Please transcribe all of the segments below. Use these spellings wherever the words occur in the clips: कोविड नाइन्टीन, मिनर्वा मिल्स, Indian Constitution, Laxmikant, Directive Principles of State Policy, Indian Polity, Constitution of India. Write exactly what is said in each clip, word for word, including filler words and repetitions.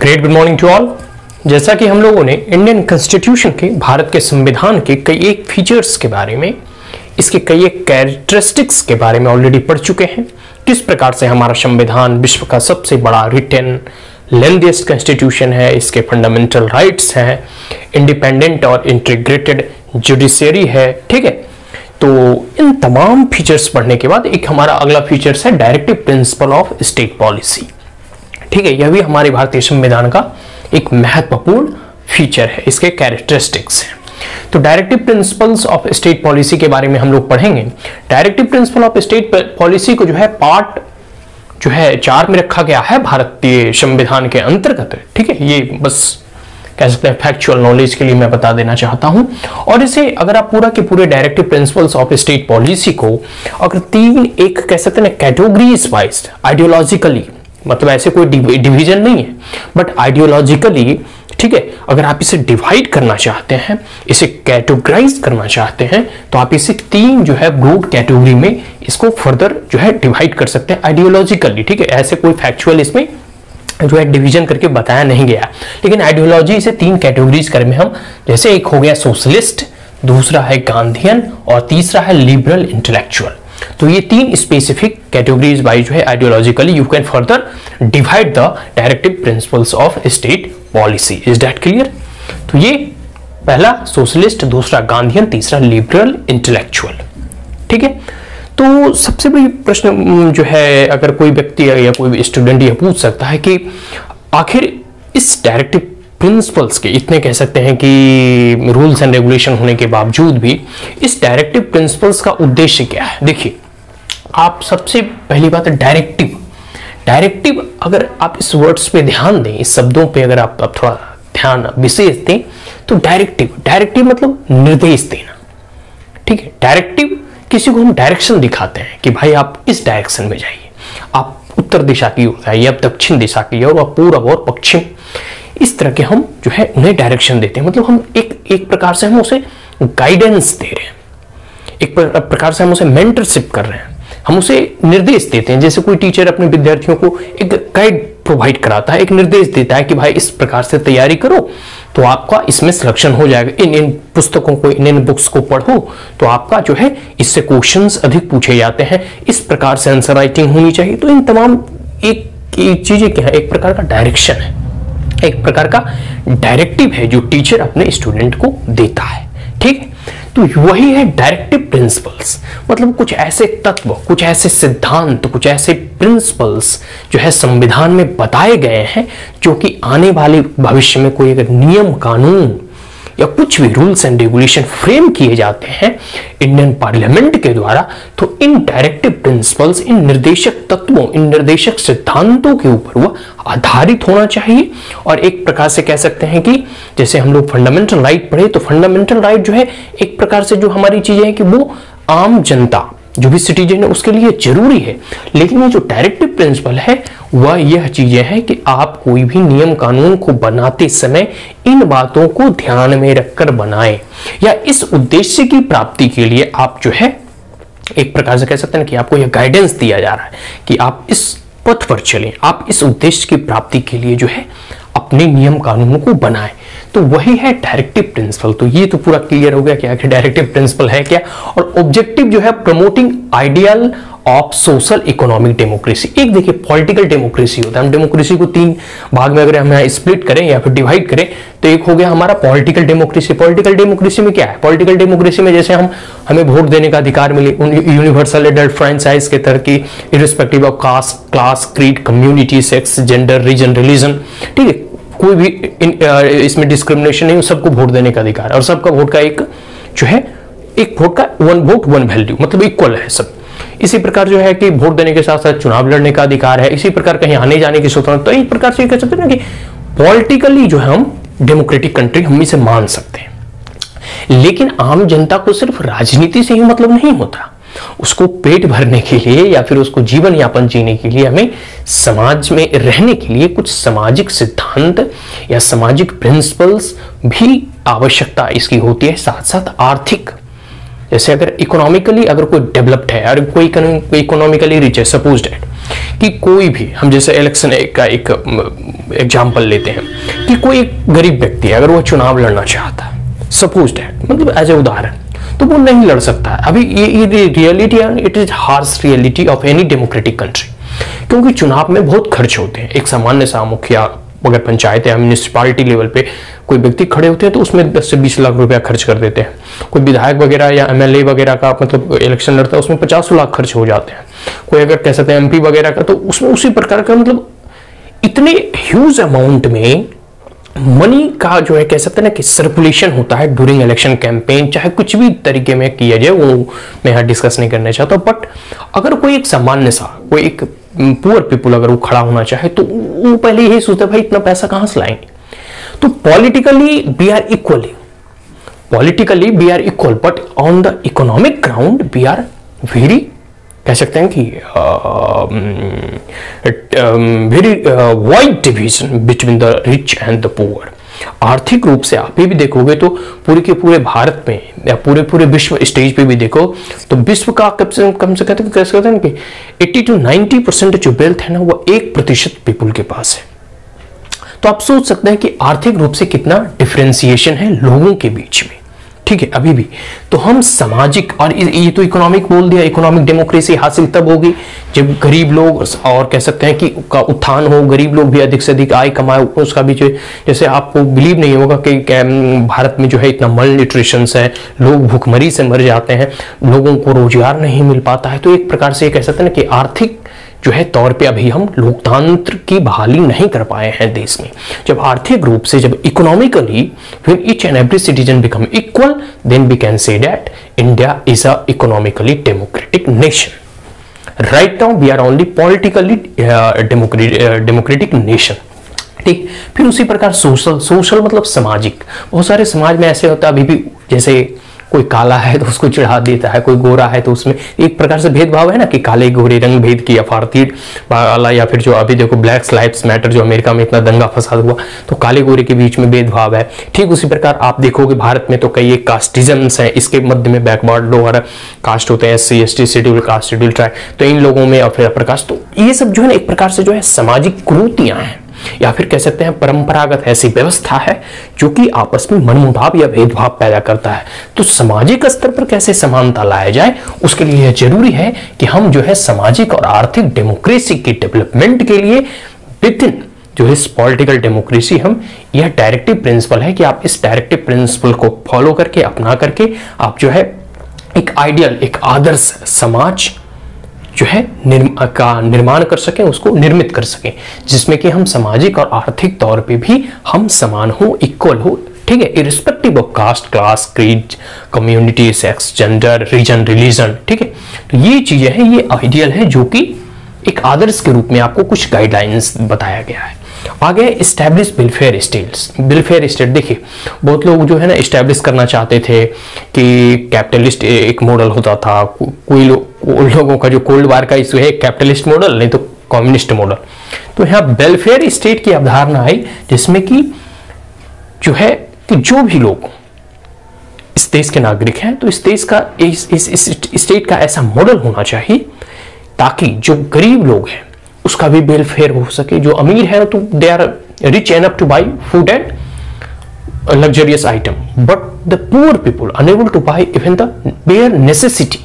Great good morning to all. जैसा कि हम लोगों ने इंडियन कॉन्स्टिट्यूशन के, भारत के संविधान के कई एक फीचर्स के बारे में, इसके कई एक कैरेक्टरिस्टिक्स के बारे में ऑलरेडी पढ़ चुके हैं। किस प्रकार से हमारा संविधान विश्व का सबसे बड़ा रिटन लेंथीएस्ट कॉन्स्टिट्यूशन है, इसके फंडामेंटल राइट्स हैं, इंडिपेंडेंट और इंटीग्रेटेड जुडिशरी है, ठीक है। तो इन तमाम फीचर्स पढ़ने के बाद एक हमारा अगला फीचर्स है directive principle of state policy, ठीक है। यह भी हमारे भारतीय संविधान का एक महत्वपूर्ण फीचर है, इसके कैरेक्टरिस्टिक्स हैं। तो directive principles of state policy के बारे में हम लोग पढ़ेंगे। Directive principle of state policy को जो है पार्ट जो है चार में रखा गया है भारतीय संविधान के अंतर्गत, ठीक है। ये बस कह सकते हैं फैक्चुअल नॉलेज के लिए मैं बता देना चाहता हूं। और इसे अगर आप पूरा के पूरे directive principles of state policy को अगर तीन एक कह सकते हैं कैटेगरीज वाइज आइडियोलॉजिकली, मतलब ऐसे कोई डिवीजन नहीं है बट आइडियोलॉजिकली, ठीक है, अगर आप इसे डिवाइड करना चाहते हैं, इसे कैटेगराइज करना चाहते हैं, तो आप इसे तीन जो है ब्रॉड कैटेगरी में इसको फर्दर जो है डिवाइड कर सकते हैं आइडियोलॉजिकली, ठीक है। ऐसे कोई फैक्चुअल इसमें जो है डिवीजन करके बताया नहीं गया, लेकिन आइडियोलॉजी इसे तीन कैटेगरीज कर में हम, जैसे एक हो गया सोशलिस्ट, दूसरा है गांधीयन और तीसरा है लिबरल इंटेलेक्चुअल। तो ये तीन स्पेसिफिक कैटेगरीज वाइज जो है ideologically you can further divide the directive principles of state policy. Is that clear? तो ये पहला सोशलिस्ट, दूसरा गांधीयन, तीसरा लिबरल इंटेलेक्चुअल, ठीक है। तो सबसे बड़ी प्रश्न जो है अगर कोई व्यक्ति या कोई स्टूडेंट यह पूछ सकता है कि आखिर इस डायरेक्टिव प्रिंसिपल्स के इतने कह सकते हैं कि रूल्स एंड रेगुलेशन होने के बावजूद भी इस डायरेक्टिव प्रिंसिपल्स का उद्देश्य क्या है। देखिए, आप सबसे पहली बात है डायरेक्टिव। डायरेक्टिव अगर आप इस वर्ड्स पे ध्यान दें, इस शब्दों पे अगर आप, आप थोड़ा ध्यान विशेष दें तो डायरेक्टिव, डायरेक्टिव मतलब निर्देश देना, ठीक है। डायरेक्टिव किसी को हम डायरेक्शन दिखाते हैं कि भाई आप इस डायरेक्शन में जाइए, आप उत्तर दिशा की ओर जाइए, आप दक्षिण दिशा की ओर, आप पूर्व और पश्चिम, इस तरह के हम जो है उन्हें डायरेक्शन देते हैं। मतलब हम एक एक प्रकार से हम उसे गाइडेंस दे रहे हैं, एक प्रकार से हम उसे मेंटरशिप कर रहे हैं, हम उसे निर्देश देते हैं। जैसे कोई टीचर अपने विद्यार्थियों को एक गाइड प्रोवाइड कराता है, एक निर्देश देता है कि भाई इस प्रकार से तैयारी करो तो आपका इसमें सिलेक्शन हो जाएगा, इन इन पुस्तकों को, इन इन बुक्स को पढ़ो तो आपका जो है इससे क्वेश्चंस अधिक पूछे जाते हैं, इस प्रकार से आंसर राइटिंग होनी चाहिए। तो इन तमाम एक चीजें क्या है, एक प्रकार का डायरेक्शन है, एक प्रकार का डायरेक्टिव है जो टीचर अपने स्टूडेंट को देता है, ठीक है। तो वही है डायरेक्टिव प्रिंसिपल्स, मतलब कुछ ऐसे तत्व, कुछ ऐसे सिद्धांत, कुछ ऐसे प्रिंसिपल्स जो है संविधान में बताए गए हैं जो कि आने वाले भविष्य में कोई अगर नियम कानून या कुछ भी रूल्स एंड रेगुलेशन फ्रेम किए जाते हैं इंडियन पार्लियामेंट के द्वारा, तो इन डायरेक्टिव प्रिंसिपल्स, इन निर्देशक तत्वों, इन निर्देशक सिद्धांतों के ऊपर वह आधारित होना चाहिए। और एक प्रकार से कह सकते हैं कि जैसे हम लोग फंडामेंटल राइट पढ़े तो फंडामेंटल राइट जो है एक प्रकार से जो हमारी चीजें हैं कि वो आम जनता जो भी सिटीजन है उसके लिए जरूरी है, लेकिन ये जो डायरेक्टिव प्रिंसिपल है वह यह चीजें हैं कि आप कोई भी नियम कानून को बनाते समय इन बातों को ध्यान में रखकर बनाएं, या इस उद्देश्य की प्राप्ति के लिए आप जो है एक प्रकार से कह सकते हैं कि आपको यह गाइडेंस दिया जा रहा है कि आप इस पथ पर चलें, आप इस उद्देश्य की प्राप्ति के लिए जो है अपने नियम कानूनों को बनाएं। तो वही है डायरेक्टिव प्रिंसिपल। तो ये तो पूरा क्लियर हो गया कि आखिर डायरेक्टिव प्रिंसिपल है क्या। और ऑब्जेक्टिव जो है promoting ideal of social economic democracy. एक देखिए पॉलिटिकल डेमोक्रेसी होता है, हम डेमोक्रेसी को तीन भाग में अगर हम स्प्लिट करें या फिर डिवाइड करें तो एक हो गया हमारा पॉलिटिकल डेमोक्रेसी। पॉलिटिकल डेमोक्रेसी में क्या है, पॉलिटिकल डेमोक्रेसी में जैसे हम हमें वोट देने का अधिकार मिले, यूनिवर्सल एडल्ट फ्रेंचाइज के तरह की irrespective of caste, class, creed, community, sex, gender, region, religion, ठीक है, कोई भी इसमें डिस्क्रिमिनेशन नहीं, सबको वोट देने का अधिकार, और सबका वोट का एक जो है एक वोट का वन वोट वन वैल्यू, मतलब इक्वल है सब। इसी प्रकार जो है कि वोट देने के साथ साथ चुनाव लड़ने का अधिकार है, इसी प्रकार कहीं आने जाने की स्वतंत्रता। तो इस प्रकार से कह सकते हैं ना कि पॉलिटिकली जो है हम डेमोक्रेटिक कंट्री हम इसे मान सकते हैं, लेकिन आम जनता को सिर्फ राजनीति से ही मतलब नहीं होता, उसको पेट भरने के लिए या फिर उसको जीवन यापन जीने के लिए हमें समाज में रहने के लिए कुछ सामाजिक सिद्धांत या सामाजिक प्रिंसिपल्स भी आवश्यकता इसकी होती है। साथ साथ आर्थिक, जैसे अगर इकोनॉमिकली अगर कोई डेवलप्ड है और कोई इकोनॉमिकली रिच है, सपोज दैट कि कोई भी हम जैसे इलेक्शन का एक एग्जाम्पल लेते हैं कि कोई एक गरीब व्यक्ति है, अगर वो चुनाव लड़ना चाहता है, सपोज डेट मतलब एज ए उदाहरण, तो वो नहीं लड़ सकता है। अभी ये रियलिटी है, it is harsh reality of any democratic country, क्योंकि चुनाव में बहुत खर्च होते हैं। एक सामान्य सा मुखिया अगर पंचायत या म्यूनिसिपालिटी लेवल पे कोई व्यक्ति खड़े होते हैं तो उसमें दस से बीस लाख रुपया खर्च कर देते हैं। कोई विधायक वगैरह या एमएलए वगैरह का मतलब इलेक्शन लड़ता है, उसमें पचास लाख खर्च हो जाते हैं। कोई अगर कह सकते हैं एमपी वगैरह का, तो उसमें उसी प्रकार का मतलब इतने ह्यूज अमाउंट में मनी का जो है कह सकते हैं ना कि सर्कुलेशन होता है ड्यूरिंग इलेक्शन कैंपेन, चाहे कुछ भी तरीके में किया जाए, वो मैं यहाँ डिस्कस नहीं करना चाहता। बट अगर कोई एक सामान्य सा कोई एक पुअर पीपुल अगर वो खड़ा होना चाहे तो वो पहले यही सोचते भाई इतना पैसा कहां से लाएंगे। तो politically we are equally politically we are equal, but on the economic ground we are very कह सकते हैं कि very wide division between the rich and the poor. आर्थिक रूप से आप भी देखोगे तो पूरे के पूरे भारत में या पूरे पूरे विश्व स्टेज पे भी देखो तो विश्व का कम से कम से कहते हैं ना कि अस्सी टू नब्बे परसेंट जो वेल्थ है ना वो एक प्रतिशत पीपुल के पास है। तो आप सोच सकते हैं कि आर्थिक रूप से कितना डिफरेंशिएशन है लोगों के बीच में, ठीक है। अभी भी तो हम सामाजिक और ये तो इकोनॉमिक बोल दिया, इकोनॉमिक डेमोक्रेसी हासिल तब होगी जब गरीब लोग और कह सकते हैं कि का उत्थान हो, गरीब लोग भी अधिक से अधिक आय कमाए। उसका भी जो जैसे आपको बिलीव नहीं होगा कि भारत में जो है इतना मल न्यूट्रिशन है, लोग भूखमरी से मर जाते हैं, लोगों को रोजगार नहीं मिल पाता है। तो एक प्रकार से कह सकते हैं ना कि आर्थिक जो है तौर पे अभी हम लोकतंत्र की बहाली नहीं कर पाए हैं देश में। जब आर्थिक रूप से जब economically when each and every citizen become equal then we can say that India is a economically democratic nation. Right now we are only politically democratic nation, ठीक। फिर उसी प्रकार सोशल सोशल मतलब सामाजिक, बहुत सारे समाज में ऐसे होता है अभी भी, जैसे कोई काला है तो उसको चढ़ा देता है, कोई गोरा है तो उसमें एक प्रकार से भेदभाव है ना कि काले गोरे रंग भेद की अफारती वाला। या फिर जो अभी देखो ब्लैक लाइव्स मैटर जो अमेरिका में इतना दंगा फसाद हुआ तो काले गोरे के बीच में भेदभाव है। ठीक उसी प्रकार आप देखोगे भारत में तो कई एक कास्टिजम्स हैं, इसके मध्य में बैकवर्ड लोअर कास्ट होते हैं, S C S T schedule caste schedule tribe, तो इन लोगों में अपर प्रकाश, तो ये सब जो है ना एक प्रकार से जो है सामाजिक कुरीतियाँ हैं या फिर कह सकते हैं परंपरागत ऐसी व्यवस्था है जो कि आपस में मनमुटाव या भेदभाव पैदा करता है। तो सामाजिक स्तर पर कैसे समानता लाया जाए, उसके लिए यह जरूरी है कि हम जो है सामाजिक और आर्थिक डेमोक्रेसी की डेवलपमेंट के लिए विद इन जो है पॉलिटिकल डेमोक्रेसी, हम यह डायरेक्टिव प्रिंसिपल है कि आप इस डायरेक्टिव प्रिंसिपल को फॉलो करके अपना करके आप जो है एक आइडियल एक आदर्श समाज जो है निर्मा, का निर्माण कर सकें, उसको निर्मित कर सकें, जिसमें कि हम सामाजिक और आर्थिक तौर पे भी हम समान हो, इक्वल हो, ठीक है। Irrespective of caste class creed community sex gender region religion, ठीक है। तो ये चीजें हैं, ये आइडियल है जो कि एक आदर्श के रूप में आपको कुछ गाइडलाइंस बताया गया है। आगे establish welfare states, welfare state देखिए बहुत लोग जो है ना इस्टेब्लिश करना चाहते थे कि कैपिटलिस्ट एक मॉडल होता था, कोई लोग उन लोगों का जो कोल्ड वार का इशू है कैपिटलिस्ट मॉडल नहीं तो कम्युनिस्ट मॉडल। तो यहाँ वेलफेयर स्टेट की अवधारणा आई जिसमें कि जो है कि जो भी लोग इस देश के नागरिक हैं तो इस देश का इस, इस, इस, इस स्टेट का ऐसा मॉडल होना चाहिए ताकि जो गरीब लोग हैं उसका भी वेलफेयर हो सके, जो अमीर है तो they are rich enough to buy food and luxurious item, but the poor people unable to buy even the bare necessity,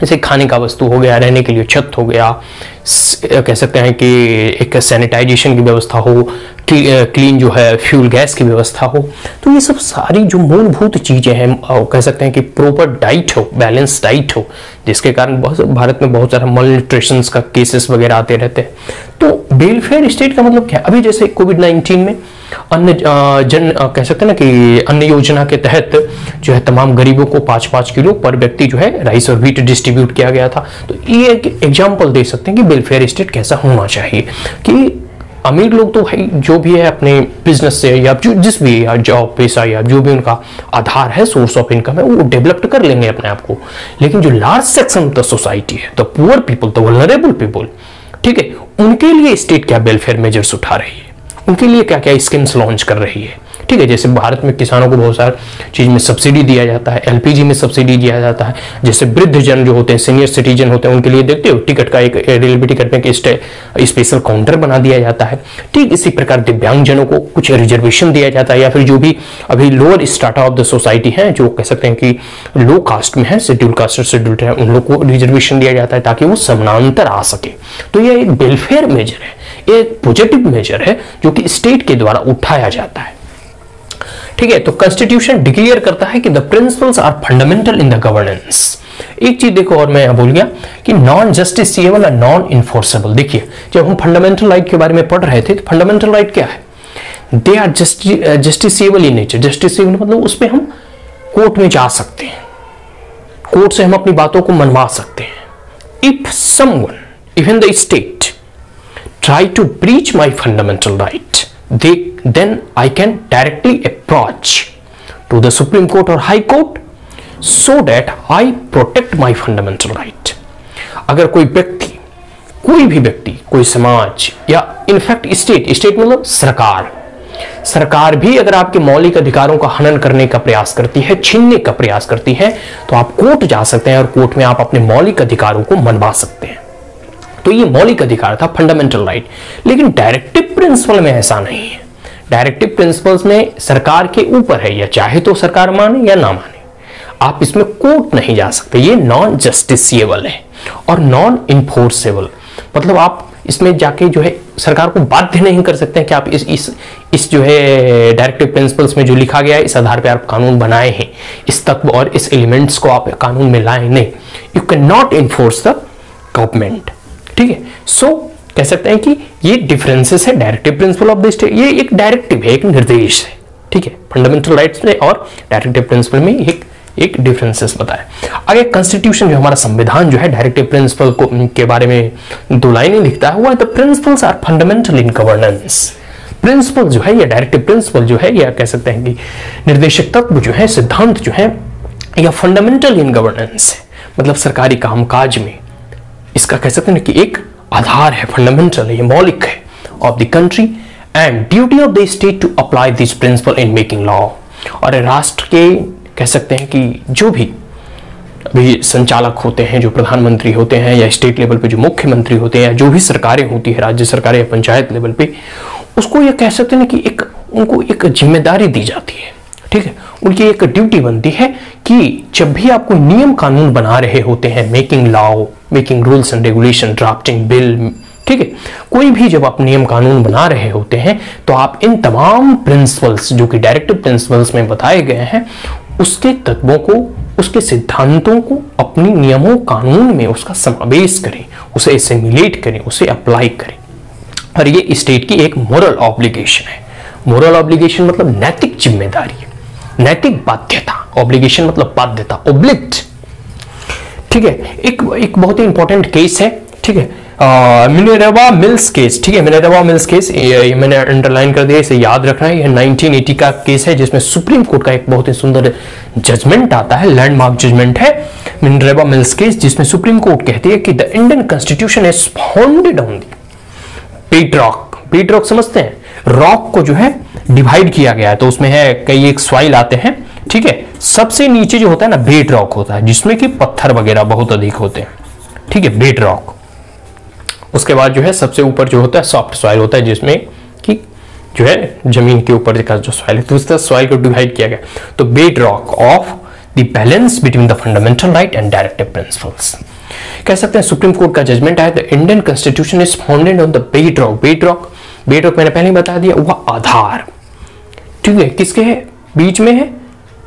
जैसे खाने का वस्तु हो गया, रहने के लिए छत हो गया, कह सकते हैं कि एक सैनिटाइजेशन की व्यवस्था हो, क्लीन जो है फ्यूल गैस की व्यवस्था हो। तो ये सब सारी जो मूलभूत चीज़ें हैं, कह सकते हैं कि प्रॉपर डाइट हो, बैलेंस डाइट हो, जिसके कारण बहुत भारत में बहुत सारा मल न्यूट्रिशन का केसेस वगैरह आते रहते हैं। तो वेलफेयर स्टेट का मतलब क्या है, अभी जैसे कोविड नाइन्टीन में अन्य जन कह सकते हैं ना कि अन्य योजना के तहत जो है तमाम गरीबों को पाँच पाँच किलो पर व्यक्ति जो है राइस और व्हीट डिस्ट्रीब्यूट किया गया था। तो ये एक एग्जाम्पल दे सकते हैं कि वेलफेयर स्टेट कैसा होना चाहिए कि अमीर लोग तो भाई जो भी है अपने बिजनेस से या जो जिस भी या जॉब पेशा या जो भी उनका आधार है सोर्स ऑफ इनकम है वो डेवलप कर लेंगे अपने आप को, लेकिन जो large section of the society है the poor people the vulnerable people, ठीक है, उनके लिए स्टेट क्या वेलफेयर मेजर्स उठा रही है, उनके लिए क्या क्या स्कीम्स लॉन्च कर रही है, ठीक है। जैसे भारत में किसानों को बहुत सारी चीज में सब्सिडी दिया जाता है, एलपीजी में सब्सिडी दिया जाता है, जैसे वृद्ध जन जो होते हैं, सीनियर सिटीजन होते हैं, उनके लिए देखते हो टिकट का एक रेलवे टिकट में एक स्पेशल काउंटर बना दिया जाता है। ठीक इसी प्रकार दिव्यांगजनों को कुछ रिजर्वेशन दिया जाता है, या फिर जो भी अभी lower strata of the society है, जो कह सकते हैं कि लो कास्ट में है, शेड्यूल कास्ट शेड्यूल्ड है, उन लोग को रिजर्वेशन दिया जाता है ताकि वो समानांतर आ सके। तो यह एक वेलफेयर मेजर है, एक पॉजिटिव मेजर है जो कि स्टेट के द्वारा उठाया जाता है। ठीक है, तो कॉन्स्टिट्यूशन डिक्लेयर करता है कि the principles are fundamental in the governance. एक चीज देखो और मैं यहां भूल गया कि नॉन जस्टिसिएबल और नॉन इन्फोर्सेबल। देखिए जब हम फंडामेंटल राइट के बारे में पढ़ रहे थे तो फंडामेंटल राइट क्या है, they are justiciable in nature. Justiciable मतलब उस पर हम कोर्ट में जा सकते हैं, कोर्ट से हम अपनी बातों को मनवा सकते हैं। If someone even the state try to breach my fundamental right, they then I can directly approach to the Supreme Court or High Court so that I protect my fundamental right। अगर कोई व्यक्ति कोई भी व्यक्ति कोई समाज या in fact state, state मतलब सरकार, सरकार भी अगर आपके मौलिक अधिकारों का हनन करने का प्रयास करती है, छीनने का प्रयास करती है, तो आप कोर्ट जा सकते हैं और कोर्ट में आप अपने मौलिक अधिकारों को मनवा सकते हैं। तो ये मौलिक अधिकार था फंडामेंटल राइट। लेकिन डायरेक्टिव प्रिंसिपल में ऐसा नहीं है, डायरेक्टिव प्रिंसिपल्स में सरकार के ऊपर है, या चाहे तो सरकार माने या ना माने, आप इसमें कोर्ट नहीं जा सकते। ये नॉन जस्टिसिएबल है और नॉन इन्फोर्सेबल, मतलब आप इसमें जाके जो है सरकार को बाध्य नहीं कर सकते हैं कि आप इस इस इस जो है डायरेक्टिव प्रिंसिपल्स में जो लिखा गया है इस आधार पे आप कानून बनाए हैं, इस तत्व और इस एलिमेंट्स को आप कानून में लाए नहीं। You can not enforce the government. ठीक है, सो कह सकते हैं कि ये डिफरेंसेस है directive principle of the state, ये एक डायरेक्टिव है, एक निर्देश है। ठीक है, फंडामेंटल राइट्स में और डायरेक्टिव प्रिंसिपल में एक एक डिफरेंसेस बताया। आगे कॉन्स्टिट्यूशन जो हमारा संविधान जो है डायरेक्टिव प्रिंसिपल को के बारे में दो लाइनें लिखता है, वो the principles are fundamental in governance. Principle जो है या डायरेक्टिव प्रिंसिपल जो है या कह सकते हैं कि निर्देशक तत्व जो है, सिद्धांत जो है, या फंडामेंटल इन गवर्नेंस है, मतलब सरकारी कामकाज में इसका कह सकते हैं कि एक आधार है, फंडामेंटल है, मौलिक है of the country and duty of the state to apply this principle in making law. और राष्ट्र के कह सकते हैं कि जो भी अभी संचालक होते हैं, जो प्रधानमंत्री होते हैं या स्टेट लेवल पे जो मुख्यमंत्री होते हैं या जो भी सरकारें होती है, राज्य सरकारें या पंचायत लेवल पे, उसको यह कह सकते हैं कि एक उनको एक जिम्मेदारी दी जाती है। ठीक है, उनकी एक ड्यूटी बनती है कि जब भी आपको नियम कानून बना रहे होते हैं, making law, making rules and regulation, drafting bill, ठीक है, कोई भी जब आप नियम कानून बना रहे होते हैं तो आप इन तमाम प्रिंसिपल्स जो कि डायरेक्टिव प्रिंसिपल्स में बताए गए हैं उसके तत्वों को, उसके सिद्धांतों को अपने नियमों कानून में उसका समावेश करें, उसे एसिमिलेट करें, उसे अप्लाई करें। और ये स्टेट की एक मोरल ऑब्लिगेशन है। मोरल ऑब्लिगेशन मतलब नैतिक जिम्मेदारी, नैतिक बाध्यता। ऑब्लिगेशन मतलब बाध्यता, ओब्लिक्ट। ठीक है, एक एक बहुत ही इंपॉर्टेंट केस है। ठीक है, मिनर्वा मिल्स केस। ठीक है, मिनर्वा मिल्स केस ये मैंने अंडरलाइन कर दिया, इसे याद रखना है। यह नाइनटीन एटी का केस है जिसमें सुप्रीम कोर्ट का एक बहुत ही सुंदर जजमेंट आता है, लैंडमार्क जजमेंट है मिनर्वा मिल्स केस, जिसमें सुप्रीम कोर्ट कहती है कि the Indian constitution is founded on the bedrock. Bedrock समझते हैं, रॉक को जो है डिवाइड किया गया है, तो उसमें है कई एक सॉइल आते हैं। ठीक है, सबसे नीचे जो होता है ना बेड रॉक होता है, जिसमें कि पत्थर वगैरह बहुत अधिक होते हैं। ठीक है, बेड रॉक। उसके बाद जो है सबसे ऊपर जो होता है सॉफ्ट सॉइल होता है, जिसमें कि जो है जमीन के ऊपर का जो सॉइल है, तो उस तरह सॉइल को डिवाइड किया गया। तो bed rock of the balance between the fundamental right and directive principles. कह सकते हैं सुप्रीम कोर्ट का जजमेंट आया, the Indian constitution is founded on the bed rock. Bed rock bedrock मैंने पहले ही बता दिया, वह आधार। ठीक है, किसके है, बीच में है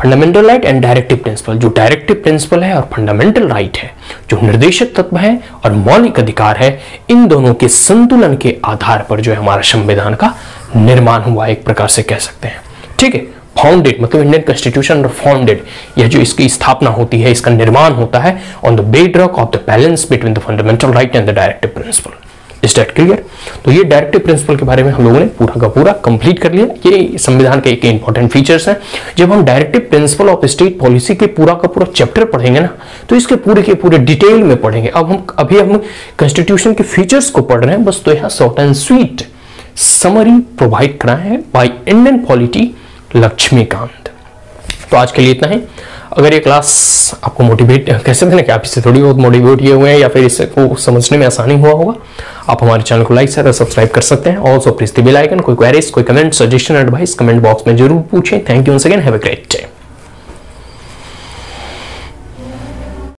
fundamental right and directive principle. जो डायरेक्टिव प्रिंसिपल है और फंडामेंटल राइट है, जो निर्देशक तत्व है और मौलिक अधिकार है, इन दोनों के संतुलन के आधार पर जो है हमारा संविधान का निर्माण हुआ, एक प्रकार से कह सकते हैं। ठीक है, फाउंडेड मतलब इंडियन कॉन्स्टिट्यूशन फाउंडेड, यह जो इसकी स्थापना होती है, इसका निर्माण होता है on the bedrock of the balance between the fundamental right and the directive principle. Is that clear? तो ये डायरेक्टिव प्रिंसिपल के बारे में हम लोगों ने पूरा का पूरा कंप्लीट कर लिया। ये संविधान के एक इंपॉर्टेंट फीचर्स हैं। जब हम directive principle of state policy के पूरा का पूरा चैप्टर पढ़ेंगे ना, तो इसके पूरे के पूरे डिटेल में पढ़ेंगे। अब हम अभी हम कॉन्स्टिट्यूशन के फीचर्स को पढ़ रहे हैं बस, तो यहाँ short and sweet summary provide करा है बाई इंडियन पॉलिटी लक्ष्मीकांत। तो आज के लिए इतना ही। अगर ये क्लास आपको मोटिवेट कैसे देना कि आप इससे थोड़ी बहुत मोटिवेट ये हुए हैं या फिर इससे को समझने में आसानी हुआ होगा, आप हमारे चैनल को लाइक शेयर सब्सक्राइब कर सकते हैं। Also press the bell icon. कोई क्वेरीज, कोई comment, suggestion, advice comment box में जरूर पूछें। Thank you once again. Have a great day.